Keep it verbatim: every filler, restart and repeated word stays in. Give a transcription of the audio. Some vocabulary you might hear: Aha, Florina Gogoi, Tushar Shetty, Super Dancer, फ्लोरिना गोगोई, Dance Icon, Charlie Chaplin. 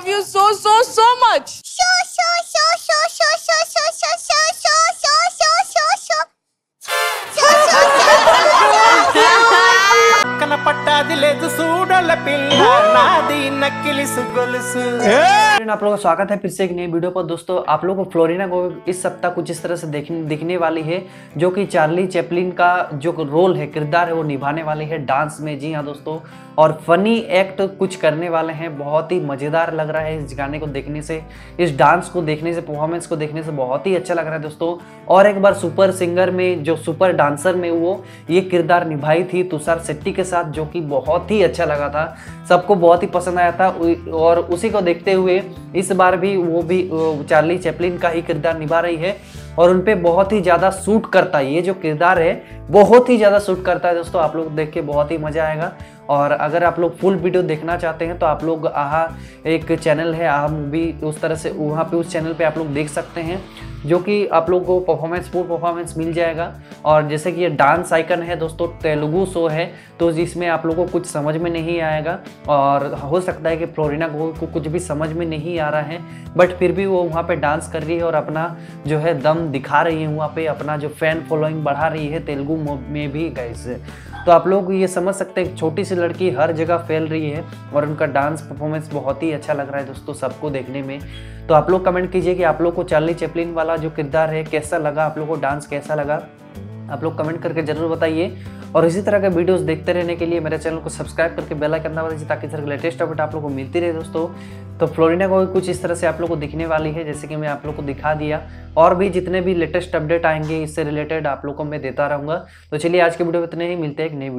love you so, so, so much. So, so, so, so, so, so, so, so, so, so, so, so, so, so. आप लोगों का स्वागत है फिर से एक नई वीडियो पर। दोस्तों आप लोगों को फ्लोरिना गोगोई इस सप्ताह कुछ इस तरह से दिखने वाली है, जो कि चार्ली चैपलिन का जो रोल है, किरदार है, वो निभाने वाली है डांस में। जी हाँ दोस्तों, और फनी एक्ट कुछ करने वाले हैं। बहुत ही मज़ेदार लग रहा है इस गाने को देखने से, इस डांस को देखने से, परफॉर्मेंस को देखने से बहुत ही अच्छा लग रहा है दोस्तों। और एक बार सुपर सिंगर में, जो सुपर डांसर में, वो ये किरदार निभाई थी तुषार शेट्टी के साथ, जो कि बहुत ही अच्छा लगा था, सबको बहुत ही पसंद आया था। और उसी को देखते हुए इस बार भी वो भी चार्ली चैपलिन का ही किरदार निभा रही है, और उनपे बहुत ही ज़्यादा सूट करता है ये जो किरदार है, बहुत ही ज़्यादा सूट करता है दोस्तों। आप लोग देख के बहुत ही मज़ा आएगा। और अगर आप लोग फुल वीडियो देखना चाहते हैं तो आप लोग आहा एक चैनल है, आहा मूवी, उस तरह से वहाँ पे उस चैनल पे आप लोग देख सकते हैं, जो कि आप लोग को परफॉर्मेंस, फुल परफॉर्मेंस मिल जाएगा। और जैसे कि ये डांस आइकन है दोस्तों, तेलुगू शो है, तो जिसमें आप लोगों को कुछ समझ में नहीं आएगा, और हो सकता है कि फ्लोरिना गोगोई को कुछ भी समझ में नहीं आ रहा है, बट फिर भी वो वहाँ पे डांस कर रही है और अपना जो है दम दिखा रही है वहाँ पे, अपना जो फैन फॉलोइंग बढ़ा रही है तेलुगू में भी गाइस। तो आप लोग ये समझ सकते हैं, छोटी सी लड़की हर जगह फैल रही है, और उनका डांस परफॉर्मेंस बहुत ही अच्छा लग रहा है दोस्तों सबको देखने में। तो आप लोग कमेंट कीजिए कि आप लोग को चार्ली चैपलिन वाला जो किरदार है कैसा लगा, आप लोग को डांस कैसा लगा, आप लोग कमेंट करके जरूर बताइए। और इसी तरह के वीडियोस देखते रहने के लिए मेरे चैनल को सब्सक्राइब करके बेल आइकन दबा दीजिए, ताकि इस तरह के लेटेस्ट अपडेट आप लोग को मिलती रहे दोस्तों। तो फ्लोरिना गोगोई कुछ इस तरह से आप लोग को दिखने वाली है, जैसे कि मैं आप लोग को दिखा दिया। और भी जितने भी लेटेस्ट अपडेट आएंगे इससे रिलेटेड आप लोग को मैं देता रहूँगा। तो चलिए आज के वीडियो में इतने ही, मिलते हैं एक नई।